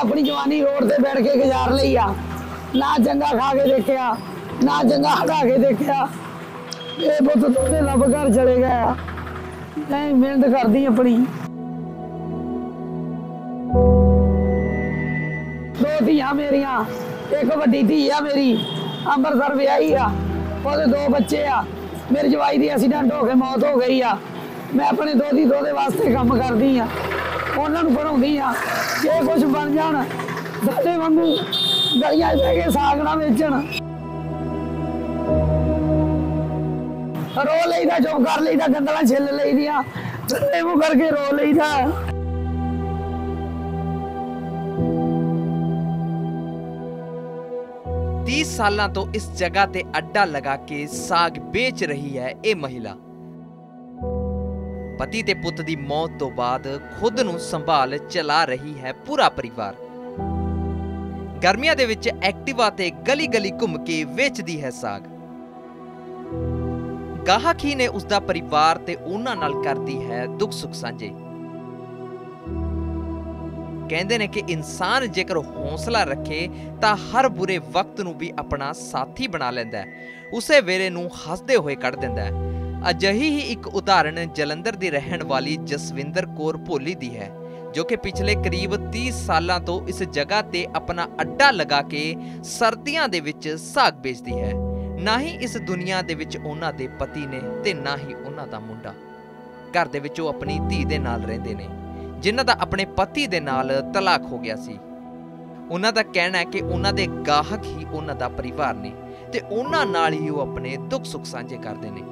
अपनी जवानी रोड से बैठ के गुजार ली आ, ना चंगा खा के देखा, ना चंगा हटा के देखा। ये पुत तूने लभ घर चले गया, नहीं मेहनत कर दी अपनी। दो धीया मेरिया, एक वड्डी धी आ मेरी अमृतसर विआही आ, उसके दो बच्चे आ। मेरे जवाई की एक्सीडेंट होकर मौत हो गई आ। मैं अपने दो दी दो वास्ते काम करती हाँ, उन्होंने पढ़ाती हाँ। ये कुछ बन जान साढ़े वागू गलियां बह के साग ना बेचन। रो लेता, चुप कर लेता, गंदला छिल लेदियाँ, चले मुँह करके रो लेता। तीस साल तो इस जगह ते अड्डा लगा के साग बेच रही है ये महिला। पति ते पुत दी मौत तो बाद खुद नूं संभाल चला रही है पूरा परिवार। गर्मियां दे विच एक्टिवा ते गली गली घुम के वेचदी है साग। गाहक ही ने उसदा परिवार ते उन्हां नाल करदी है दुख सुख सांझे। कहंदे ने कि इंसान जेकर हौसला रखे तां हर बुरे वक्त नूं भी अपना साथी बना लैंदा है, उसे वेरे नूं हसदे होए कढ दिंदा है। अजही ही एक उदाहरण जलंधर दी रहन वाली जसविंदर कौर भोली दी है, जो कि पिछले करीब 30 साल तो इस जगह ते अपना अड्डा लगा के सर्दियां दे विच साग बेचदी है। ना ही इस दुनिया दे विच उन्हां दे पति ने ते ना ही उन्हां दा मुंडा। घर दे विच ओह अपनी धी दे नाल रहिंदे ने, जिन्हां दा अपने पति दे नाल तलाक हो गया सी। उन्हां दा कहना है कि उन्हां दे गाहक ही उन्हां दा परिवार ने ते उन्हां नाल ही ओह अपने दुख सुख सांझे करदे ने।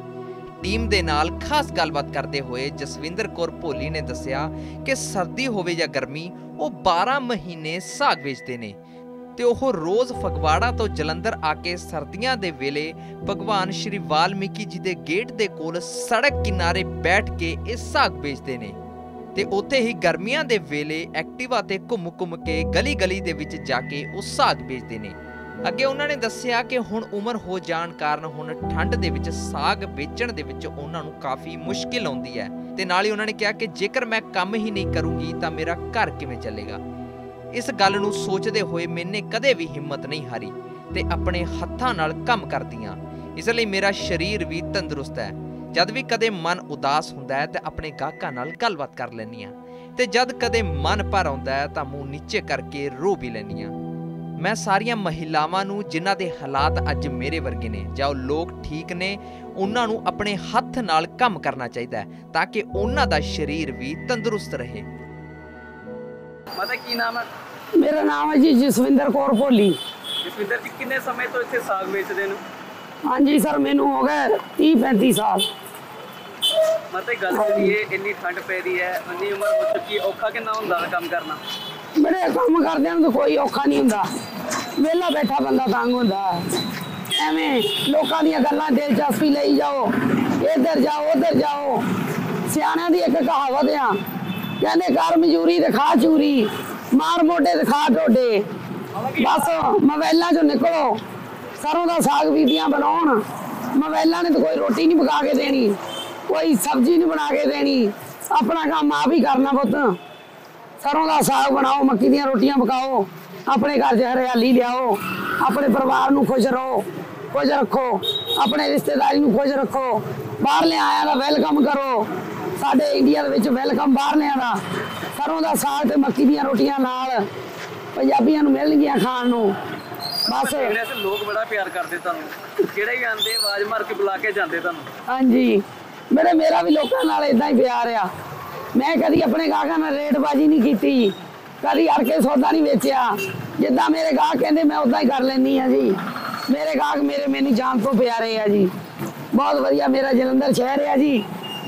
ਟੀਮ ਦੇ ਨਾਲ ਖਾਸ ਗੱਲਬਾਤ ਕਰਦੇ ਹੋਏ ਜਸਵਿੰਦਰ ਕੌਰ ਭੋਲੀ ਨੇ ਦੱਸਿਆ ਕਿ ਸਰਦੀ ਹੋਵੇ ਜਾਂ ਗਰਮੀ ਉਹ 12 ਮਹੀਨੇ ਸਾਗ ਵੇਚਦੇ ਨੇ ਤੇ ਉਹ ਰੋਜ਼ ਫਗਵਾੜਾ ਤੋਂ ਜਲੰਧਰ ਆ ਕੇ ਸਰਦੀਆਂ ਦੇ ਵੇਲੇ ਭਗਵਾਨ ਸ਼੍ਰੀ ਵਾਲਮੀਕੀ ਜੀ ਦੇ ਗੇਟ ਦੇ ਕੋਲ ਸੜਕ ਕਿਨਾਰੇ ਬੈਠ ਕੇ ਇਹ ਸਾਗ ਵੇਚਦੇ ਨੇ ਤੇ ਉੱਥੇ ਹੀ ਗਰਮੀਆਂ ਦੇ ਵੇਲੇ ਐਕਟਿਵਾ ਤੇ ਘੁੰਮ-ਘੁੰਮ ਕੇ ਗਲੀ-ਗਲੀ ਦੇ ਵਿੱਚ ਜਾ ਕੇ ਉਹ ਸਾਗ ਵੇਚਦੇ ਨੇ। ਅੱਗੇ ਉਹਨਾਂ ਨੇ ਦੱਸਿਆ ਕਿ ਹੁਣ ਉਮਰ ਹੋ ਜਾਣ ਕਾਰਨ ਹੁਣ ਠੰਡ ਦੇ ਵਿੱਚ ਸਾਗ ਵੇਚਣ ਦੇ ਵਿੱਚ ਉਹਨਾਂ ਨੂੰ ਕਾਫੀ ਮੁਸ਼ਕਿਲ ਆਉਂਦੀ ਹੈ ਤੇ ਨਾਲ ਹੀ ਉਹਨਾਂ ਨੇ ਕਿਹਾ ਕਿ ਜੇਕਰ ਮੈਂ ਕੰਮ ਹੀ ਨਹੀਂ ਕਰੂੰਗੀ ਤਾਂ ਮੇਰਾ ਘਰ ਕਿਵੇਂ ਚੱਲੇਗਾ। ਇਸ ਗੱਲ ਨੂੰ ਸੋਚਦੇ ਹੋਏ ਮੈਨੇ ਕਦੇ ਵੀ ਹਿੰਮਤ ਨਹੀਂ ਹਾਰੀ ਤੇ ਆਪਣੇ ਹੱਥਾਂ ਨਾਲ ਕੰਮ ਕਰਦੀਆਂ, ਇਸ ਲਈ ਮੇਰਾ ਸਰੀਰ ਵੀ ਤੰਦਰੁਸਤ ਹੈ। ਜਦ ਵੀ ਕਦੇ ਮਨ ਉਦਾਸ ਹੁੰਦਾ ਹੈ ਤੇ ਆਪਣੇ ਗਾਹਕਾਂ ਨਾਲ ਗੱਲਬਾਤ ਕਰ ਲੈਂਦੀ ਹਾਂ ਤੇ ਜਦ ਕਦੇ ਮਨ ਭਰ ਆਉਂਦਾ ਹੈ ਤਾਂ ਮੂੰਹ ਨੀਚੇ ਕਰਕੇ ਰੋ ਵੀ ਲੈਂਦੀ ਹਾਂ। मैं सारिया महिलावां नूं जिन्हां दे हालात अज मेरे वर्गे ने जां लोग ठीक ने, उन्हां नूं अपने हत्थ नाल काम करना चाहिए ताकि उन्हां दा शरीर भी तंदुरुस्त रहे। पता की नाम है? मेरा नाम है जी जसविंदर कौर भोली। जसविंदर जी कितने समय तो इत्थे साग बेचदे ने? हां जी सर, मैनू हो गए 30-35 साल। मतलब गल करिए इन्नी ठंड पै रही है, इन्नी उम्र हो चुकी, औखा किन्ना हुंदा काम करना? बड़े काम करदे ने तो कोई औखा नहीं हुंदा, वेला बैठा बंदा तंग हुंदा। एवें लोकां दी गल्लां दिलचस्पी लई जाओ, इधर जाओ उधर जाओ। सियाणियां दी इक कहावत आ, कहंदे कर मजूरी ते खा चूरी, मार मोटे ते खा ढोडे। बस मोबाइलां चों निकलो, सरों दा साग बीबियां बनाउण। मोबाइलां ने तो कोई रोटी नहीं पका के देनी, कोई सब्जी नहीं बना के देनी। अपना काम आप ही करना पुत्त। सरों का साग बनाओ, मक्की दी रोटियां पकाओ, अपने घर च हरियाली लियाओ, अपने परिवार नूं खुश रहो, खुश रखो, अपने रिश्तेदारी नूं खुश रखो। बाहरले आया दा वेलकम करो, साडे इंडिया दे विच वेलकम बाहरले दा। सरों का साग ते मक्की दी रोटियां नाल पंजाबियां नूं मिलणगियां खाण नूं। बस लोग बड़ा प्यार करदे तुहानूं, जेहड़े भी आंदे आवाज मार के बुला के जांदे तुहानूं। हां जी, बड़े मेरा भी लोकां नाल इदां ही प्यार आ। मैं कभी अपने गाहक नाल रेटबाजी नहीं की, कभी हर के सौदा नहीं बेचा। जिदा मेरे गाहक कहते मैं उदा ही कर लैनी हाँ जी। मेरे गाहक मेरे मैनू जान तो प्यारे है जी, बहुत वधिया मेरा जलंधर शहर है जी।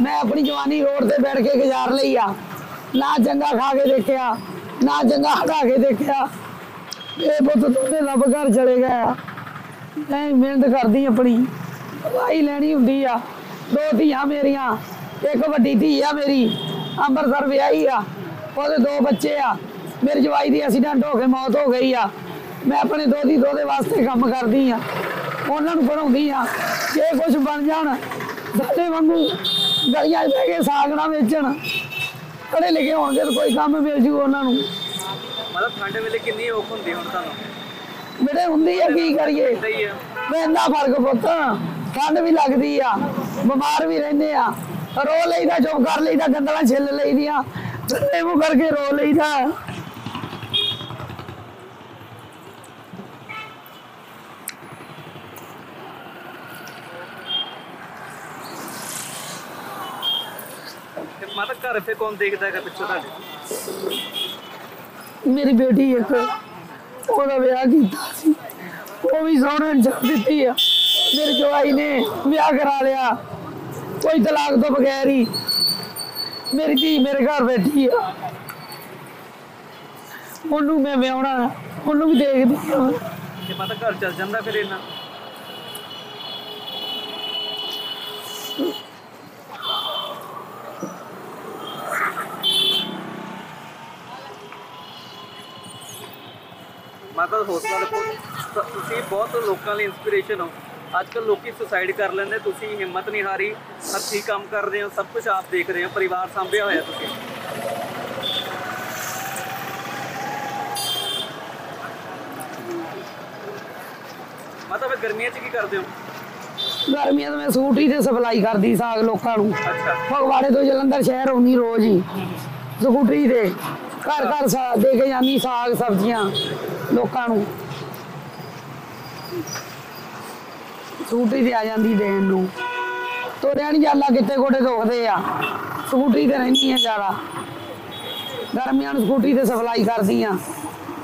मैं अपनी जवानी रोड से बैठ के गुजार ली आ, ना चंगा खा के देखा, ना चंगा हटा के देखा। ये पुत तूने लभ घर चले गया, नहीं मेहनत कर दी अपनी। दवाई लैनी होंगी आ, दो धीया मेरिया, एक वड्डी धी आ मेरी अमृतसर विआही आ, उसके दो बच्चे आ। मेरे जवाई की एक्सीडेंट होकर मौत हो गई आ। मैं अपने दो दी दो वास्ते काम करती हाँ, उन्होंने पढ़ाती हाँ। जे कुछ बन जान साढ़े वागू गलियां बह के साग ना बेचन, पढ़े लिखे होने कोई काम मिल जू उन्होंने। मतलब ठंड ਵੇਲੇ ਕਿੰਨੀ ਔਖ ਹੁੰਦੀ ਹੁਣ ਤੁਹਾਨੂੰ? ਮੇਰੇ ਹੁੰਦੀ ਆ ਕੀ ਕਰੀਏ, ਪੈਂਦਾ ਫਰਕ ਪੁੱਤ, ਠੰਡ ਵੀ ਲੱਗਦੀ ਆ, ਬਿਮਾਰ ਵੀ ਰਹਿੰਦੇ ਆ, ਰੋ ਲਈਦਾ, ਚੁੱਪ ਕਰ ਲਈਦਾ, ਗੰਦਲਾਂ ਛਿੱਲ ਲਈਦੀਆਂ, ਤੇ ਉਹ ਕਰਕੇ ਰੋ ਲਈਦਾ। माता घर पे कौन देखता है पिछे ताडे? मेरी बेटी एक ओदा ब्याह कीता सी, वो भी सोहणे जग दित्ती आ, मेरे जवाई ने ब्याह करा लिया कोई तलाक तो बगैर ही। मेरी धी मेरे घर बैठी आ, ओनू मैं ब्याहणा, ओनू भी देखदी आ। ते माता घर चल जांदा फिर इना ਮਾਤਾ ਹੌਸਲਾ ਰੱਖੋ, ਤੁਸੀਂ ਬਹੁਤ ਲੋਕਾਂ ਲਈ ਇਨਸਪੀਰੇਸ਼ਨ ਹੋ। ਅੱਜ ਕੱਲ ਲੋਕੀ ਸੁਸਾਈਡ ਕਰ ਲੈਂਦੇ, ਤੁਸੀਂ ਹਿੰਮਤ ਨਹੀਂ ਹਾਰੀ, ਹਰ ਠੀਕ ਕੰਮ ਕਰ ਰਹੇ ਹੋ, ਸਭ ਕੁਝ ਆਪ ਦੇਖ ਰਹੇ ਹੋ, ਪਰਿਵਾਰ ਸੰਭਿਆ ਹੋਇਆ ਤੁਸੀਂ। ਮਾਤਾ ਫਿਰ ਗਰਮੀਆਂ 'ਚ ਕੀ ਕਰਦੇ ਹੋ? ਗਰਮੀਆਂ 'ਚ ਮੈਂ ਸੂਟ ਹੀ ਤੇ ਸਪਲਾਈ ਕਰਦੀ ਸਾਗ ਲੋਕਾਂ ਨੂੰ। ਅੱਛਾ। ਫਗਵਾੜੇ ਤੋਂ ਜਲੰਧਰ ਸ਼ਹਿਰ ਆਉਣੀ ਰੋਜ਼ ਹੀ ਸਕੂਟਰੀ ਤੇ, ਘਰ ਘਰ ਦੇ ਕੇ ਜਾਂਦੀ ਸਾਗ ਸਬਜ਼ੀਆਂ ਲੋਕਾਂ ਨੂੰ, ਸਕੂਟਰੀ ਤੇ ਆ ਜਾਂਦੀ ਦੇਣ ਨੂੰ। ਤੋਰਿਆ ਨਹੀਂ ਜਾਂਦਾ, ਕਿਤੇ ਗੋਡੇ ਦੁਖਦੇ ਆ, ਸਕੂਟਰੀ ਤੇ ਰਹਿੰਦੀ ਆ ਜ਼ਿਆਦਾ। ਗਰਮੀਆਂ ਨੂੰ ਸਕੂਟਰੀ ਤੇ ਸਪਲਾਈ ਕਰਦੀ ਆ,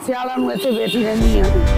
ਸਿਆਲਾਂ ਨੂੰ ਇੱਥੇ ਬੈਠੀ ਰਹਿੰਦੀ ਆ।